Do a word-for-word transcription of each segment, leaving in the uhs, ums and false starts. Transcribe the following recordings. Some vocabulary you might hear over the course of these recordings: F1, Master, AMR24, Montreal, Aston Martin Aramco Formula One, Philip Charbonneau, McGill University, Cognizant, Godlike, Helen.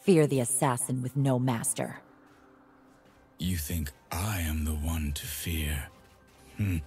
Fear the assassin with no master. You think I am the one to fear? Hmm.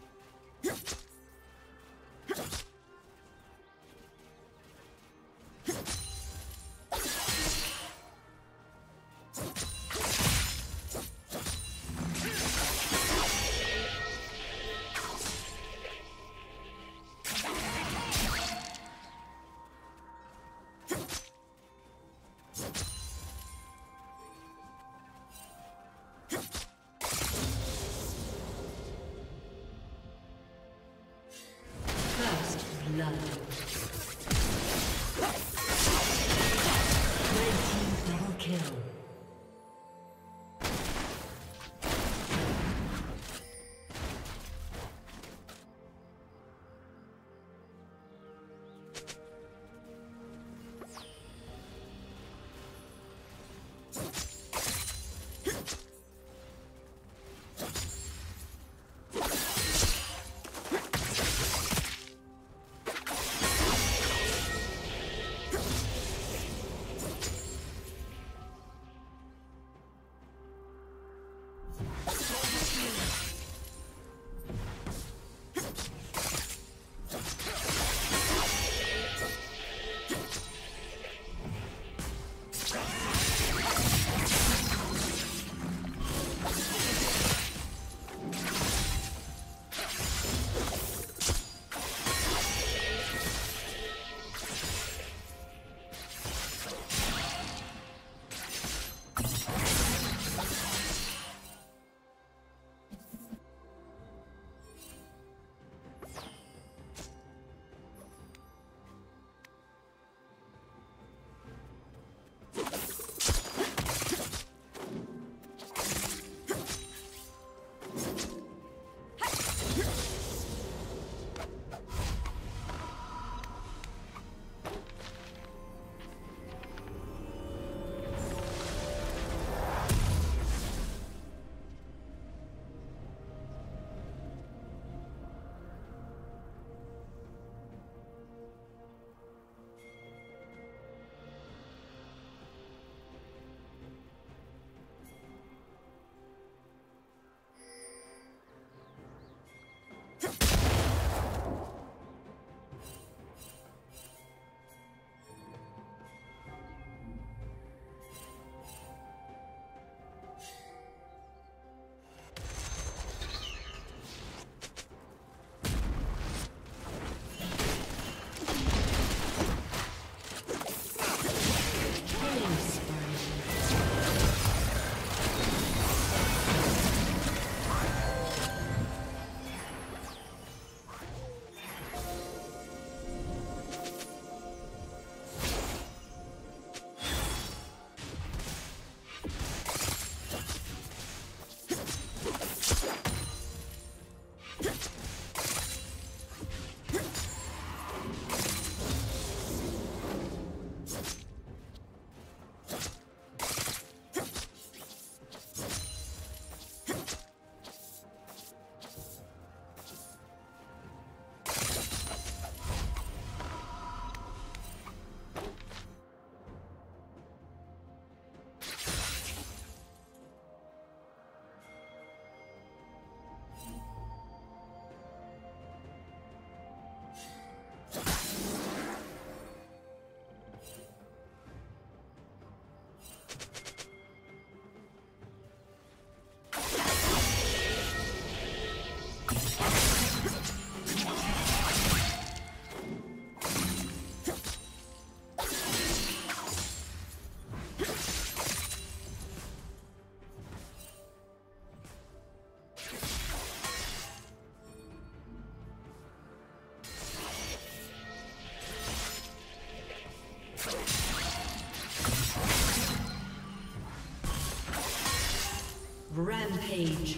Rampage.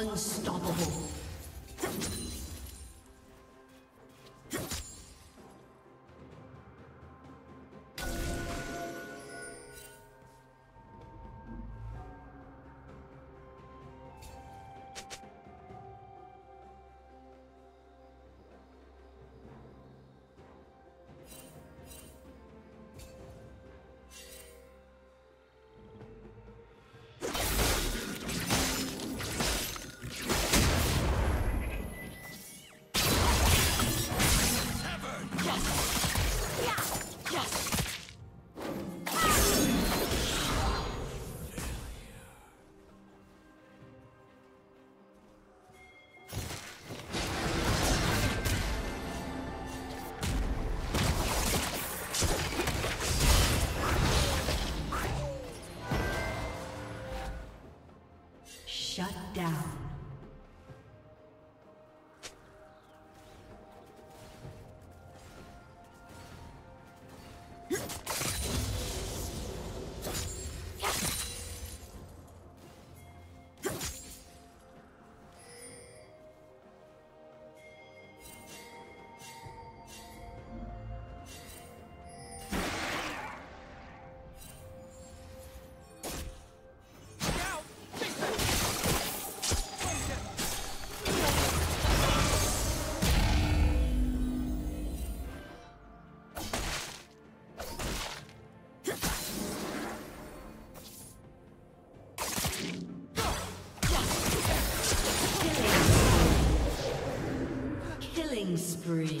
Unstoppable. Shut down. Spree.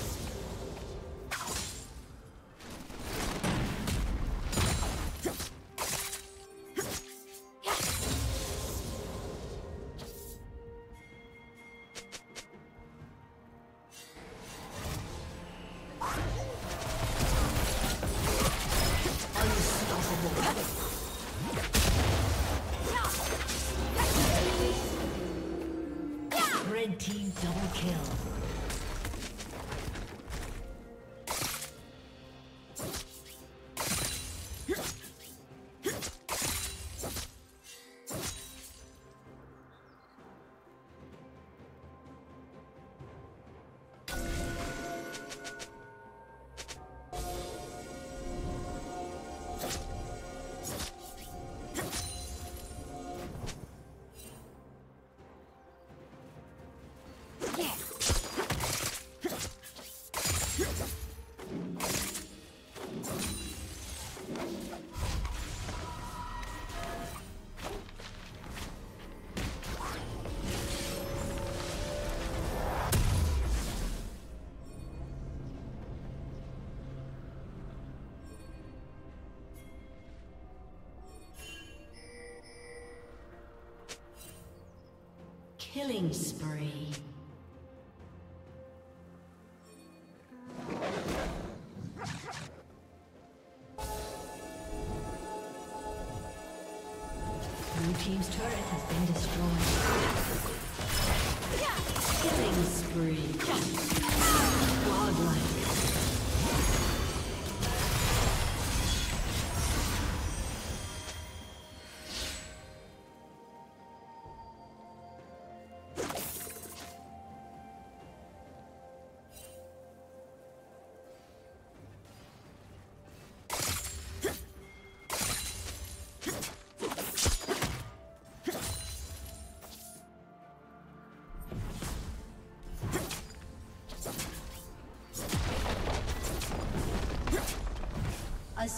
Red team double kill. Killing spree. Blue team's turret has been destroyed. Killing spree. Godlike. A